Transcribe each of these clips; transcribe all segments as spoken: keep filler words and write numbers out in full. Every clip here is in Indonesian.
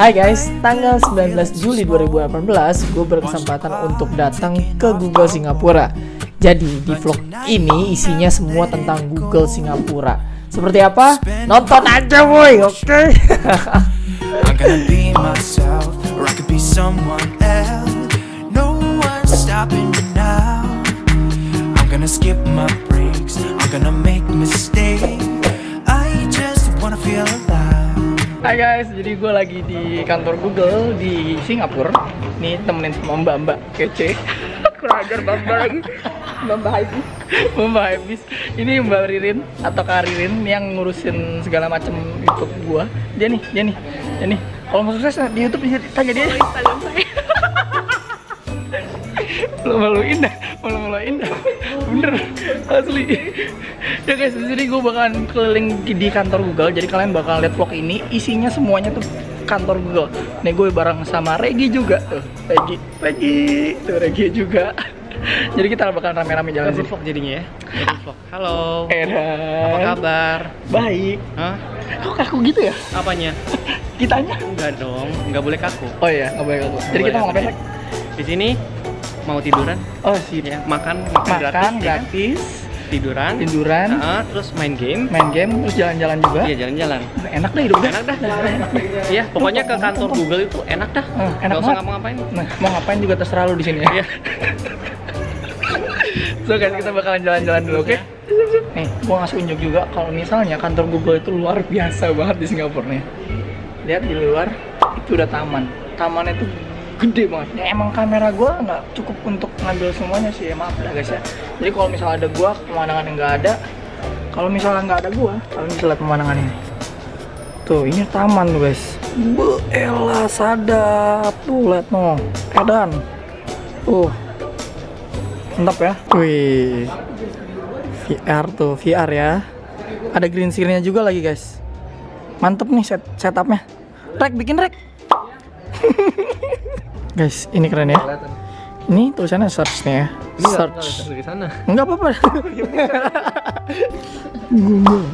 Hai guys, tanggal sembilan belas Juli dua ribu delapan belas gue berkesempatan untuk datang ke Google Singapura. Jadi di vlog ini isinya semua tentang Google Singapura. Seperti apa? Nonton aja woi, oke? Okay? Hai guys, jadi gue lagi di kantor Google di Singapura. Nih temenin sama mbak-mbak kece. Kurang ajar mbak-mbak lagi. Mbak Haibis. Mbak Haibis. Ini Mbak Ririn atau Kak Ririn yang ngurusin segala macam YouTube gue. Dia nih, dia nih, dia nih. Kalau mau sukses di YouTube bisa tanya dia. Malu-maluin dah, malu-maluin dah, bener, asli. Ya guys, jadi gue bakalan keliling di kantor Google. Jadi kalian bakal lihat vlog ini, isinya semuanya tuh kantor Google. Nih gue bareng sama Regi juga tuh, Regi, Regi, tuh Regi juga. Jadi kita bakal rame-rame jalan sini. Vlog jadinya ya. Vlog. Halo. Edah. Apa kabar? Baik. Hah? Kok kaku gitu ya? Apanya? Kitanya? Enggak dong, nggak boleh kaku. Oh iya, nggak boleh kaku. Nggak jadi boleh kita mau ngapain? Di sini. Mau tiduran? Oh sih ya. Makan, makan, makan gratis, gratis. Tiduran, tiduran. Uh, terus main game, main game. Terus jalan-jalan juga. Iya jalan-jalan. Enak dah hidup. Enak dah. Iya. Pokoknya ke kantor Google itu enak dah. Uh, enak banget. Mau ngapain? Nah, mau ngapain juga terserah lu di sini ya. So guys, kita bakalan jalan-jalan dulu, oke? Okay? Nih, gua ngasih unjuk juga kalau misalnya kantor Google itu luar biasa banget di Singapura nih. Lihat di luar itu udah taman. Tamannya tuh gede banget. Ya, emang kamera gue nggak cukup untuk ngambil semuanya sih, ya maaf lah guys ya. Jadi kalau misalnya ada gue, pemandangan yang nggak ada. Kalau misalnya nggak ada gue, kalian bisa lihat pemandangan ini. Tuh, ini taman tuh guys. Beelah sadap tuh, lihat no. Keadaan. Uh, mantap ya. Wih, V R tuh, V R ya. Ada green screen-nya juga lagi guys. Mantep nih set setupnya. Rek, bikin rek. Guys, ini keren ya. Ini tulisannya search nih ya. Ini search dari sana. Enggak apa-apa. Google.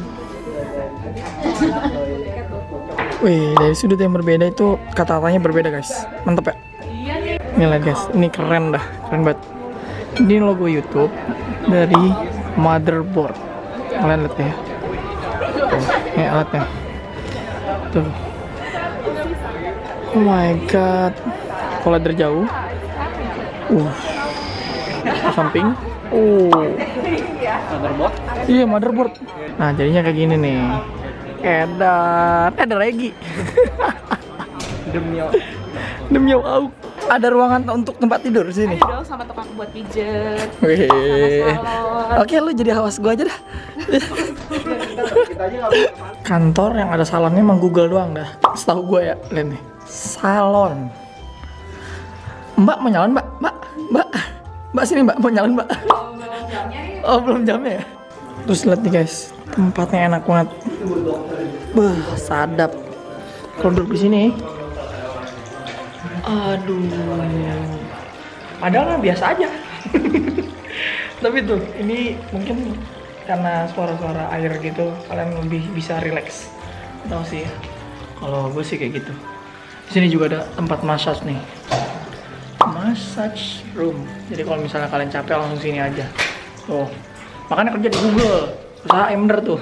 Wih, dari sudut yang berbeda itu kata-katanya berbeda, guys. Mantep ya. Ini lihat guys, ini keren dah, keren banget. Ini logo YouTube dari Motherboard. Kalian lihat ya. Tuh, ini alatnya. Tuh. Oh my god. Kalau dari jauh, uh, samping, uh, motherboard, iya motherboard. Nah jadinya kayak gini nih. Edan, ada lagi. Demi demi aku. Ada ruangan untuk tempat tidur sini. Ada dong sama tempat buat pijet. Oke, lu jadi hawas gua aja dah. Kantor yang ada salonnya emang Google doang dah. Setahu gua ya, lihat nih, salon. Mbak mau nyalon mbak, mbak, mbak, mbak sini mbak mau nyalon mbak. Oh belum jamnya ya. Terus lihat nih guys, tempatnya enak banget. Beuh, sadap. Kalau duduk di sini, aduh. Padahal biasa aja. Tapi tuh, ini mungkin karena suara-suara air gitu, kalian lebih bisa relax. Tahu sih, kalau gue sih kayak gitu. Di sini juga ada tempat massage nih. Massage room. Jadi kalau misalnya kalian capek langsung sini aja. Tuh. Makanya kerja di Google. Usaha bener tuh.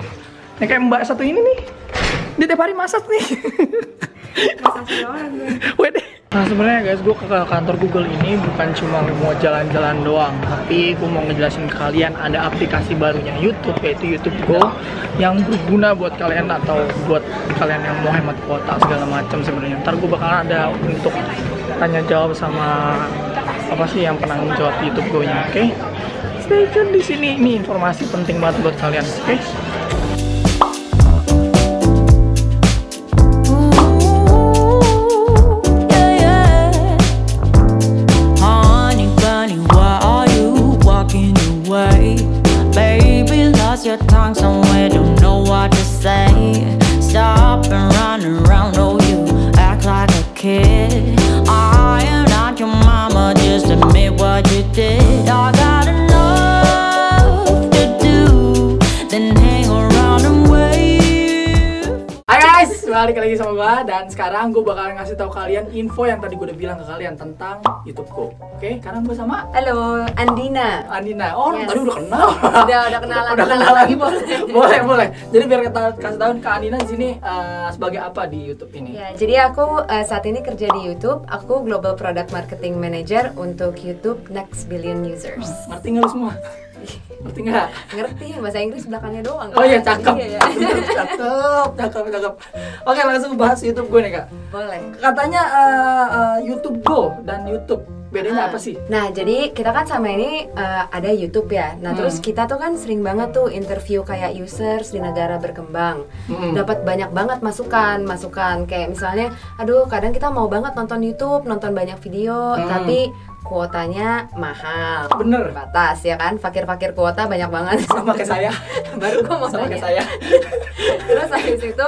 Ini kayak mbak satu ini nih. Dia tiap hari massage nih. Massage doang. Waduh. Nah sebenarnya guys, gue ke kantor Google ini bukan cuma mau jalan-jalan doang, tapi gue mau ngejelasin ke kalian ada aplikasi barunya YouTube, yaitu YouTube Go, yang berguna buat kalian atau buat kalian yang mau hemat kuota segala macam sebenarnya. Ntar gue bakal ada untuk tanya jawab sama apa sih yang penanggung jawab YouTube Go-nya, oke? Okay? Stay tune di sini, ini informasi penting banget buat kalian, oke? Okay? balik lagi sama gue, dan sekarang gue bakalan ngasih tahu kalian info yang tadi gue udah bilang ke kalian tentang YouTube Go. Oke, sekarang gue sama halo Andina. Andina, oh yes. Tadi udah kenal. Udah udah kenal lagi. Udah kenal lagi boleh. Boleh boleh. Jadi biar kita kasih tahu ke Andina di sini uh, sebagai apa di YouTube ini. Ya, jadi aku uh, saat ini kerja di YouTube. Aku Global Product Marketing Manager untuk YouTube Next Billion Users. Hmm, ngerti nggak lu semua? Ngerti nggak? Ngerti, bahasa Inggris belakangnya doang. Oh iya, cakep. Iya, iya. Cakep, cakep, cakep. Oke, langsung bahas YouTube Go nih, Kak. Boleh. Katanya uh, uh, YouTube Go dan YouTube, bedanya uh, apa sih? Nah, jadi kita kan sama ini uh, ada YouTube ya. Nah, hmm. terus kita tuh kan sering banget tuh interview kayak users di negara berkembang. Hmm. Dapat banyak banget masukan, masukan kayak misalnya, aduh kadang kita mau banget nonton YouTube, nonton banyak video, hmm. tapi kuotanya mahal, bener, batas ya kan, fakir-fakir kuota banyak banget. Sama kayak saya, baru gue mau sama kayak saya. Terus habis itu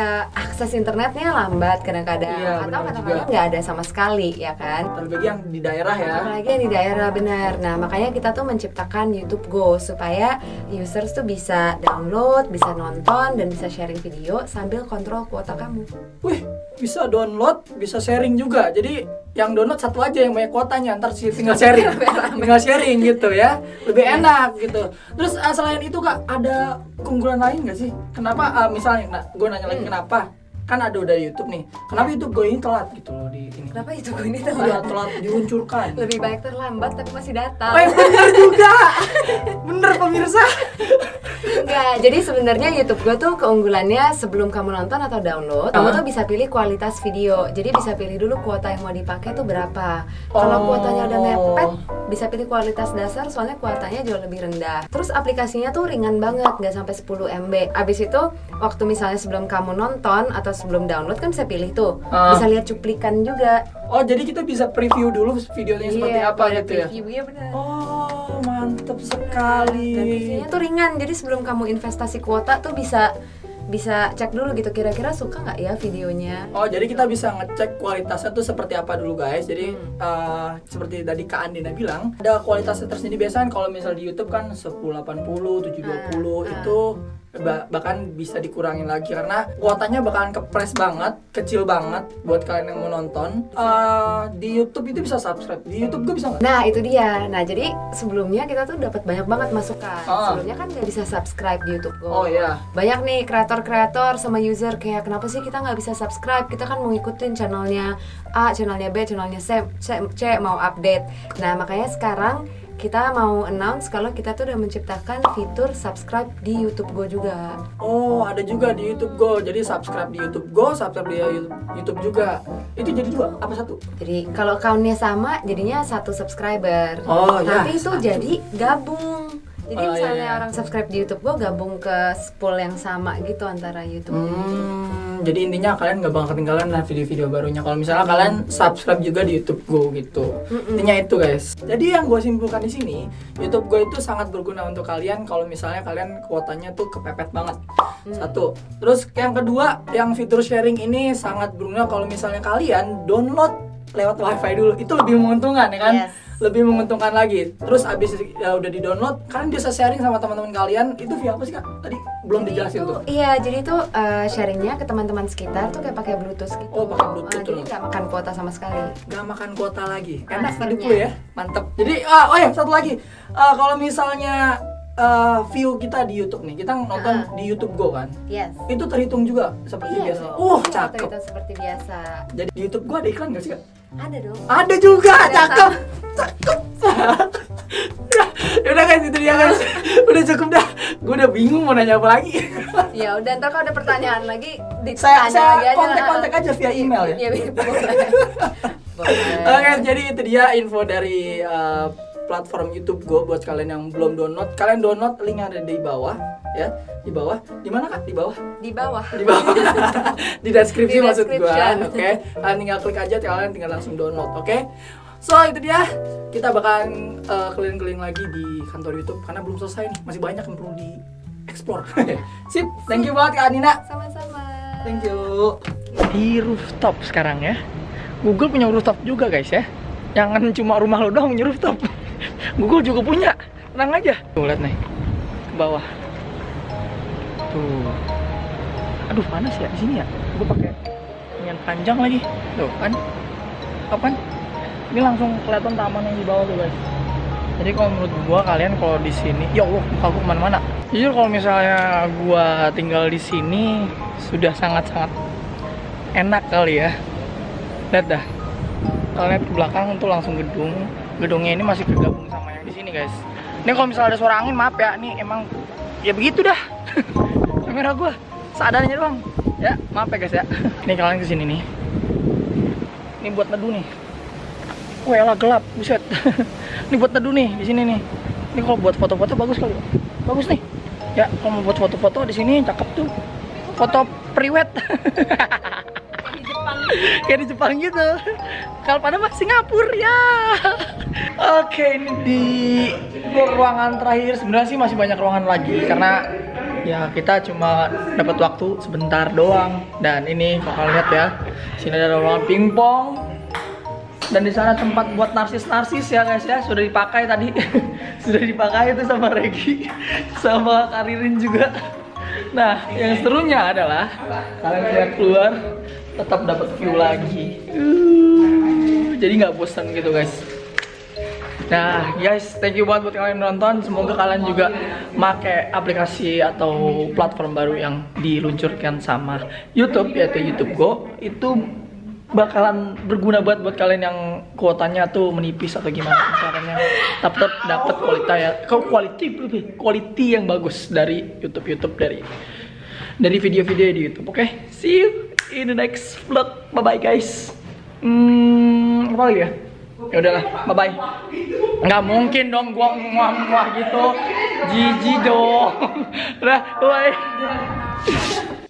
uh, akses internetnya lambat kadang-kadang, iya, atau kadang-kadang nggak ada sama sekali ya kan. Terlebih yang di daerah ya. Apalagi yang di daerah bener. Nah makanya kita tuh menciptakan YouTube Go supaya users tuh bisa download, bisa nonton dan bisa sharing video sambil kontrol kuota kamu. Wih, bisa download, bisa sharing juga. Jadi yang download satu aja yang banyak kuotanya, ntar sih tinggal sharing, tinggal sharing gitu ya, lebih enak gitu. Terus uh, selain itu Kak, ada keunggulan lain nggak sih? Kenapa uh, misalnya, nah, gue nanya lagi hmm. kenapa? Kan ada udah YouTube nih, kenapa YouTube Go ini telat gitu loh di ini? Kenapa YouTube Go ini telat? Ya, telat diluncurkan. Lebih baik terlambat tapi masih datang. Oh, bener juga, bener pemirsa. Enggak, jadi sebenarnya YouTube Go tuh keunggulannya sebelum kamu nonton atau download, uh-huh. kamu tuh bisa pilih kualitas video. Jadi bisa pilih dulu kuota yang mau dipakai tuh berapa. Oh. Kalau kuotanya udah mepet, bisa pilih kualitas dasar soalnya kuotanya jauh lebih rendah. Terus aplikasinya tuh ringan banget, nggak sampai sepuluh M B. Abis itu waktu misalnya sebelum kamu nonton atau sebelum download kan bisa pilih tuh, uh. bisa lihat cuplikan juga. Oh, jadi kita bisa preview dulu videonya yeah, seperti apa gitu ya? Iya, benar. Oh, mantep sekali. Dan reviewnya tuh ringan, jadi sebelum kamu investasi kuota tuh bisa bisa cek dulu gitu kira-kira suka nggak ya videonya. Oh, jadi kita bisa ngecek kualitasnya tuh seperti apa dulu guys. Jadi hmm. uh, seperti tadi Kak Andina bilang, ada kualitasnya tersendiri. Biasanya kalau misal di YouTube kan sepuluh delapan puluh, tujuh dua puluh uh, uh. itu bahkan bisa dikurangin lagi karena kuotanya bakalan kepres banget, kecil banget buat kalian yang mau nonton. Uh, di YouTube itu bisa subscribe, di YouTube gue bisa nggak? Nah itu dia. Nah jadi sebelumnya kita tuh dapat banyak banget masukan. Ah. Sebelumnya kan nggak bisa subscribe di YouTube gue. Oh iya. Banyak nih kreator-kreator sama user kayak kenapa sih kita nggak bisa subscribe? Kita kan mau ngikutin channelnya A, channelnya B, channelnya C, C, C mau update. Nah makanya sekarang kita mau announce kalau kita tuh udah menciptakan fitur subscribe di YouTube Go juga. Oh, ada juga di YouTube Go. Jadi subscribe di YouTube Go, subscribe di YouTube juga. Itu jadi dua apa satu? Jadi kalau account-nya sama jadinya satu subscriber. Oh, tapi ya, itu satu. Jadi gabung. Jadi oh, misalnya iya, iya. orang subscribe di YouTube Go gabung ke spool yang sama gitu antara YouTube hmm, dan YouTube. Jadi intinya kalian gak bakal ketinggalan lah video-video barunya kalau misalnya kalian subscribe juga di YouTube Go gitu. Mm-mm. Intinya itu guys. Jadi yang gue simpulkan di sini, YouTube Go itu sangat berguna untuk kalian kalau misalnya kalian kuotanya tuh kepepet banget. Mm. Satu. Terus yang kedua, yang fitur sharing ini sangat berguna kalau misalnya kalian download lewat wifi dulu, itu lebih menguntungkan ya kan? Yes. Lebih menguntungkan lagi. Terus abis ya, udah di download, kalian bisa sharing sama teman-teman kalian. Itu via apa sih Kak? Tadi belum jadi dijelasin itu, tuh. Iya, jadi itu uh, sharingnya ke teman-teman sekitar tuh kayak pakai Bluetooth gitu. Oh, pakai Bluetooth. Uh, jadi nggak makan kuota sama sekali. Nggak makan kuota lagi. Enak tadi gue ya, mantep. Jadi uh, oh ya satu lagi, uh, kalau misalnya Uh, view kita di YouTube nih, kita nonton uh, di YouTube Go kan? Yes. Itu terhitung juga seperti iya biasa. Uh, iya, cakep. Terhitung seperti biasa. Jadi di YouTube Go ada iklan nggak sih Kak? Ada dong. Ada juga, ada cakep, sama. Cakep. Ya udah guys, itu dia guys. Udah cukup dah. Gue udah bingung mau nanya apa lagi. Ya udah, ntar kalau ada pertanyaan lagi, saya, saya kontak-kontak aja via email ya. Iya, oke, jadi itu dia info dari Uh, platform YouTube Go buat kalian yang belum download. Kalian download, link ada di bawah ya, di bawah. Di mana Kak? Di bawah. Di bawah. Di bawah. Di deskripsi di maksud gua. Oke. Okay. Kalian tinggal klik aja, kalian tinggal langsung download, oke? Okay? So, itu dia. Kita bakalan uh, keliling-keliling lagi di kantor YouTube karena belum selesai nih. Masih banyak yang perlu di-explore. Sip. Thank you banget Kak Andina. Sama-sama. Thank you. Di rooftop sekarang ya. Google punya rooftop juga, guys ya. Jangan cuma rumah lo doang punya rooftop. Google juga punya, tenang aja. Tuh lihat nih, ke bawah. Tuh, Aduh panas ya di sini ya. Gue pakai yang panjang lagi. Tuh kan. Kapan? Ini langsung kelihatan taman yang di bawah tuh guys. Jadi kalau menurut gua kalian kalau di sini, ya Allah, aku kemana-mana. Jujur kalau misalnya gua tinggal di sini sudah sangat-sangat enak kali ya. Lihat dah. Kalian ke belakang tuh langsung gedung. Gedungnya ini masih tergabung sama yang di sini guys. Ini kalau misalnya ada suara angin maaf ya. Ini emang ya begitu dah. Kamera gua seadanya doang. Ya maaf ya guys ya. Ini kalian kesini nih. Ini buat neduh nih. Wah elah gelap, buset. Ini buat teduh nih di sini nih. Ini kalau buat foto-foto bagus kali. Bagus nih. Ya, kalau mau buat foto-foto di sini cakep tuh. Foto priwet. Kayak di Jepang gitu. Kalau pada mah Singapura ya. Oke, ini di ruangan terakhir. Sebenarnya sih masih banyak ruangan lagi karena ya kita cuma dapat waktu sebentar doang. Dan ini bakal lihat ya. Sini ada ruangan pingpong. Dan di sana tempat buat narsis-narsis ya guys ya, sudah dipakai tadi. Sudah dipakai itu sama Regi sama Kak Ririn juga. Nah, yang serunya adalah kalian bisa keluar tetap dapat view lagi. Uh, jadi nggak bosan gitu guys. Nah, guys, thank you banget buat kalian nonton. Semoga kalian juga make aplikasi atau platform baru yang diluncurkan sama YouTube yaitu YouTube Go itu bakalan berguna buat buat kalian yang kuotanya tuh menipis atau gimana caranya tetap dapat kualitas ya kau quality quality yang bagus dari YouTube YouTube dari dari video-video di YouTube. Oke, okay? See you in the next vlog. Bye bye guys. Hmm, apa lagi ya? Ya udahlah, bye bye. Nggak mungkin dong gua muah-muah gitu. Jijik dong. Udah, bye.